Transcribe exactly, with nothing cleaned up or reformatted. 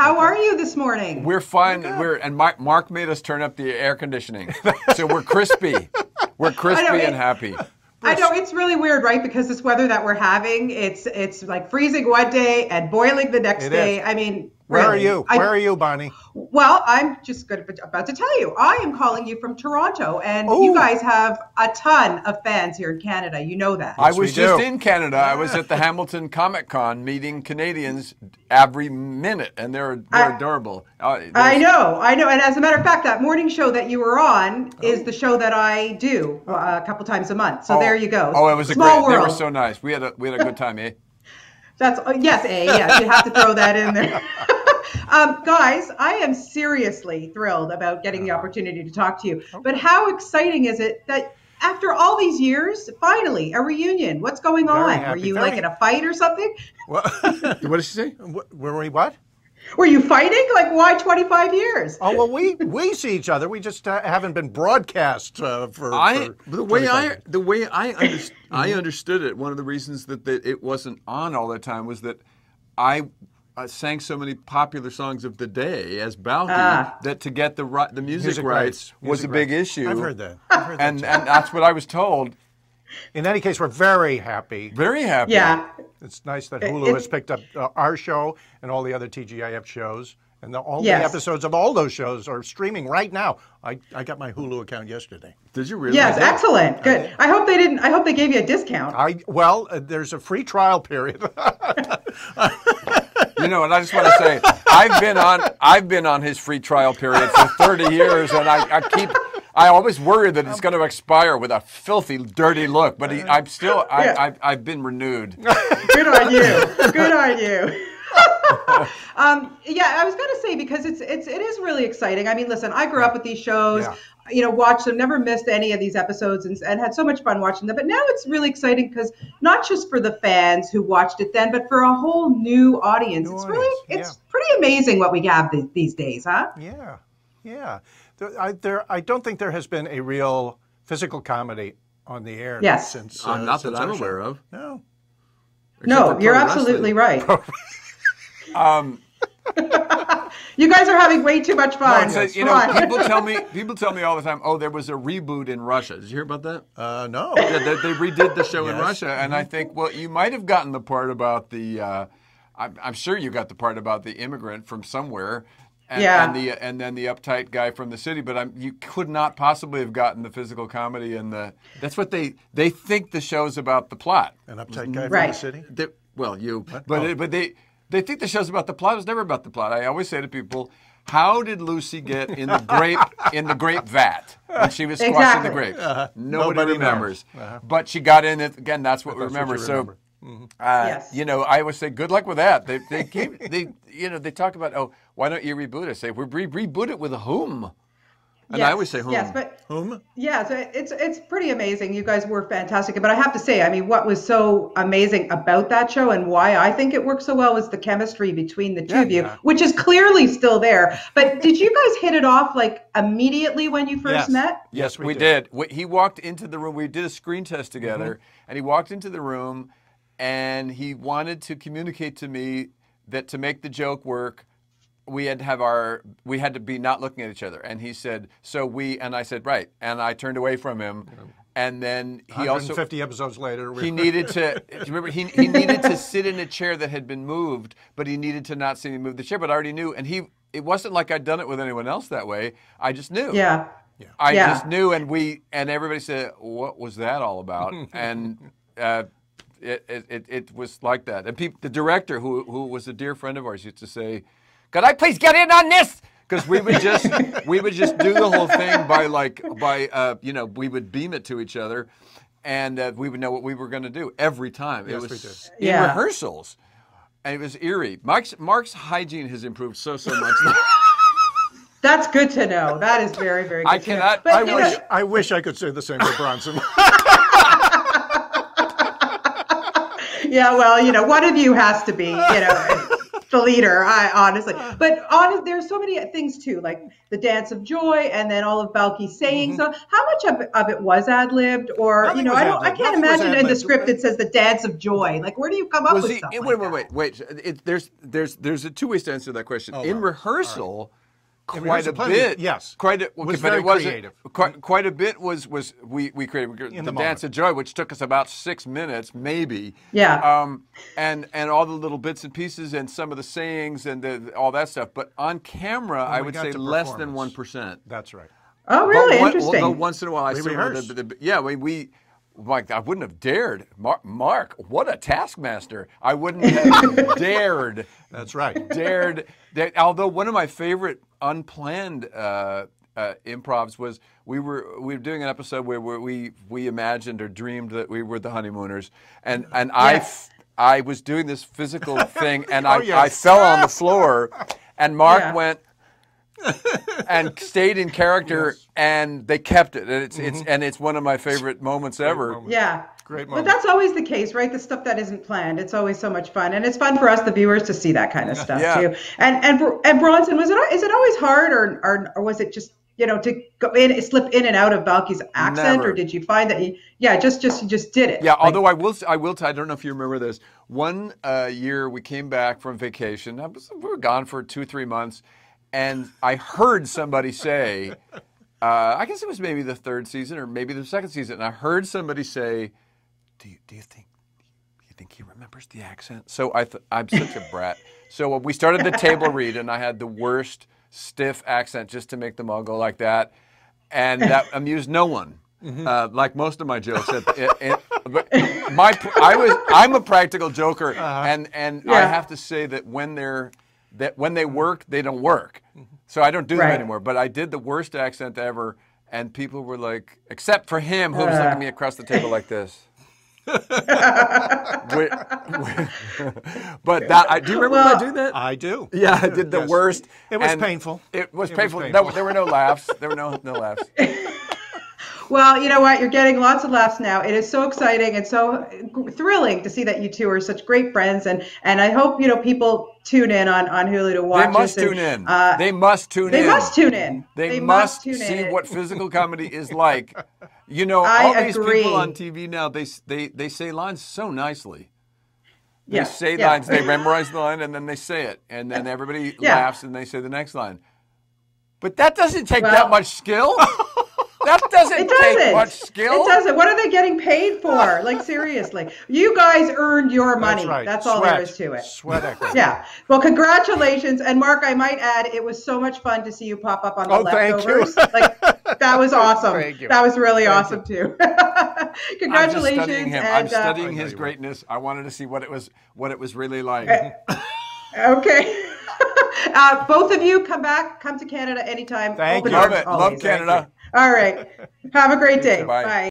How are you this morning? We're fine. We're, we're and Mark, Mark made us turn up the air conditioning, so we're crispy. We're crispy know, and happy. I know it's really weird, right? Because this weather that we're having, it's it's like freezing one day and boiling the next it day. Is. I mean, where really, are you? Where I, are you, Bonnie? Well, I'm just good, about to tell you. I am calling you from Toronto, and Ooh. you guys have a ton of fans here in Canada. You know that. Yes, I was just do. in Canada. Yeah. I was at the Hamilton Comic Con meeting Canadians every minute, and they're, they're I, adorable. Uh, I know, I know. And as a matter of fact, that morning show that you were on oh. is the show that I do uh, a couple times a month. So oh. there you go. Oh, it was Small a great. World. They were so nice. We had a we had a good time, eh? That's yes, eh? Yes, you have to throw that in there. Um, guys, I am seriously thrilled about getting the opportunity to talk to you. But how exciting is it that after all these years, finally, a reunion? What's going Very on? Happy. Were you Very... like in a fight or something? What, what did she say? Were we what? Were you fighting? Like, why twenty-five years? Oh, well, we, we see each other. We just uh, haven't been broadcast uh, for, I, for the way I The way I, underst I understood it, one of the reasons that the, it wasn't on all the time was that I... Uh, sang so many popular songs of the day as Balki ah. that to get the ri the music, music rights, rights was music a big rights. issue. I've heard that. I've heard and that and that's what I was told. In any case, we're very happy. Very happy. Yeah. It's nice that Hulu it, it, has picked up uh, our show and all the other T G I F shows, and the, all yes. the episodes of all those shows are streaming right now. I I got my Hulu account yesterday. Did you really? Yes, excellent. Good. I, I hope they didn't. I hope they gave you a discount. I well, uh, there's a free trial period. You know, and I just want to say, I've been on, I've been on his free trial period for thirty years, and I, I keep, I always worry that it's going to expire with a filthy, dirty look. But he, I'm still, I, yeah. I've, I've been renewed. Good on you. Good on you. um, yeah, I was going to say because it's, it's, it is really exciting. I mean, listen, I grew up with these shows. Yeah. You know, watched them, never missed any of these episodes, and, and had so much fun watching them. But now it's really exciting because not just for the fans who watched it then, but for a whole new audience. New it's audience. really, it's yeah. pretty amazing what we have th these days, huh? Yeah, yeah. There, I, there, I don't think there has been a real physical comedy on the air yes. since. Uh, uh, not since that I'm aware of. No. Except no, you're absolutely wrestling. right. um. You guys are having way too much fun. No, so, you know, people tell me, people tell me all the time, oh, there was a reboot in Russia. Did you hear about that? Uh, no. Yeah, they, they redid the show yes. in Russia, and I think, well, you might have gotten the part about the. Uh, I'm, I'm sure you got the part about the immigrant from somewhere, and, yeah. and the and then the uptight guy from the city. But I'm, you could not possibly have gotten the physical comedy and the. That's what they they think the show's about, the plot. An uptight guy right. from the city. They, well, you, what? but oh. it, but they. They think the show's about the plot. It's never about the plot. I always say to people, "How did Lucy get in the grape in the grape vat when she was exactly. squashing the grape? Uh, nobody, nobody remembers, uh-huh. but she got in it again. That's what but we that's remember. What you remember. So, mm-hmm. uh, yes. you know, I always say, "Good luck with that." They, they, came, they, you know, they talk about, "Oh, why don't you reboot it?" I say, "We re reboot it with whom?" And yes, I always say whom. Yes, but whom? Yeah, so it's it's pretty amazing. You guys were fantastic. But I have to say, I mean, what was so amazing about that show and why I think it worked so well was the chemistry between the two yeah, of you, yeah. which is clearly still there. But did you guys hit it off like immediately when you first yes. met? Yes, we, we did. did. We, he walked into the room. We did a screen test together, mm-hmm. and he walked into the room, and he wanted to communicate to me that to make the joke work, we had to have our, we had to be not looking at each other. And he said, so we, and I said, right. And I turned away from him. And then he also, fifty episodes later, we he needed to, do you remember, he, he needed to sit in a chair that had been moved, but he needed to not see me move the chair, but I already knew. And he, it wasn't like I'd done it with anyone else that way. I just knew. Yeah. yeah. I yeah. just knew. And we, and everybody said, what was that all about? and, uh, it, it, it was like that. And people, the director who, who was a dear friend of ours used to say, could I please get in on this? Because we would just we would just do the whole thing by like by uh, you know, we would beam it to each other, and uh, we would know what we were going to do every time. Yes, it was in yeah. rehearsals, and it was eerie. Mark's Mark's hygiene has improved so so much. That's good to know. That is very very. good I cannot. To know. But, I wish know. I wish I could say the same for Bronson. Yeah, well, you know, one of you has to be, you know. the leader, I honestly. But honest, there's so many things too, like the dance of joy, and then all of Balki saying. Mm-hmm. So how much of, of it was ad libbed, or Nothing you know, I don't, I can't Nothing imagine in the script it says the dance of joy. Like, where do you come up was with the, stuff? It, like wait, wait, wait, wait. It, there's, there's, there's a two ways to answer that question. Oh, in wow. rehearsal. Quite a bit, yes. Quite a, was very creative. Quite, quite a bit was was we we created the, the dance of joy, which took us about six minutes, maybe. Yeah. Um, and and all the little bits and pieces, and some of the sayings, and the, all that stuff. But on camera, I would say less than one percent. That's right. Oh, really? But one, Interesting. Although once in a while, I rehearsed. The, the, the, yeah, we we. Like, I wouldn't have dared. Mark, Mark, what a taskmaster. I wouldn't have dared. That's right. Dared. That, although one of my favorite unplanned uh, uh, improvs was we were we were doing an episode where we we imagined or dreamed that we were the Honeymooners, and and yes. I I was doing this physical thing, and oh, I yes. I fell on the floor, and Mark yeah. went. and stayed in character, yes. and they kept it. And it's mm-hmm. it's and it's one of my favorite moments Great ever. Moment. Yeah. Great moment. But that's always the case, right? The stuff that isn't planned. It's always so much fun, and it's fun for us, the viewers, to see that kind of stuff yeah. too. And and and Bronson, was it is it always hard, or or, or was it just you know to go in slip in and out of Balki's accent, Never. or did you find that you yeah just just you just did it? Yeah. Like, although I will I will I don't know if you remember this. One uh, year we came back from vacation. I was, we were gone for two three months. And I heard somebody say, uh, I guess it was maybe the third season or maybe the second season. And I heard somebody say, "Do you do you think do you think he remembers the accent?" So I th I'm such a brat. So we started the table read, and I had the worst stiff accent just to make them all go like that, and that amused no one. Mm-hmm. uh, like most of my jokes, it, it, it, my I was I'm a practical joker, uh-huh. and and yeah. I have to say that when they're that when they work, they don't work. So I don't do them right. anymore. But I did the worst accent ever, and people were like, except for him, who was uh. looking at me across the table like this. we're, we're, but that, I, do you remember well, when I do that? I do. Yeah, I did the yes. worst. It was painful. It was it painful. Was painful. No, there were no laughs. There were no, no laughs. Well, you know what? You're getting lots of laughs now. It is so exciting and so thrilling to see that you two are such great friends, and and I hope you know people tune in on on Hulu to watch. They must us tune and, in. Uh, they must tune they in. They must tune in. They, they must, must tune see in. what physical comedy is like. You know, I all these agree. people on T V now, they they they say lines so nicely. They yeah. say yeah. lines. They memorize the line and then they say it, and then everybody yeah. laughs and they say the next line. But that doesn't take well, that much skill. That doesn't, it doesn't take much skill. It doesn't. What are they getting paid for? Like, seriously. You guys earned your money. That's, right. That's all there is to it. Sweat equity. Yeah. Well, congratulations. And, Mark, I might add, it was so much fun to see you pop up on The oh, Leftovers. Thank you. Like, that was awesome. Thank you. That was really thank awesome, you. too. Congratulations. I'm just studying him. And, I'm studying uh, his greatness. I wanted to see what it was, what it was really like. Okay. Uh, both of you come back. Come to Canada anytime. Thank Open you. Love it. Always. Love Canada. All right. Have a great day. Bye. Bye.